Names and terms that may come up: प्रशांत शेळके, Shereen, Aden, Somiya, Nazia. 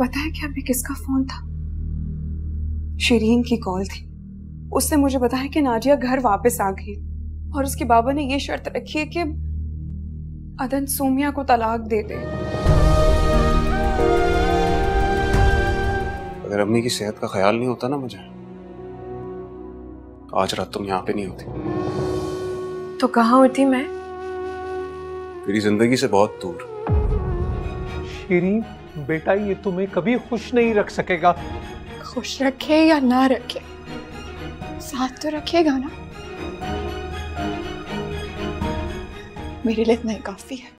पता है क्या मैं किसका फोन था? शेरीन की कॉल थी। उसने मुझे बताया कि नाजिया घर वापस आ गई और उसके बाबा ने ये शर्त रखी है कि अदन सोमिया को तलाक दे दे। अगर अम्मी की सेहत का ख्याल नहीं होता ना मुझे, आज रात तुम यहाँ पे नहीं होती। तो कहाँ होती मैं? तेरी जिंदगी से बहुत दूर। शेरीन बेटा, ये तुम्हें कभी खुश नहीं रख सकेगा। खुश रखे या ना रखे, साथ तो रखेगा ना। मेरे लिए इतना ही काफी है।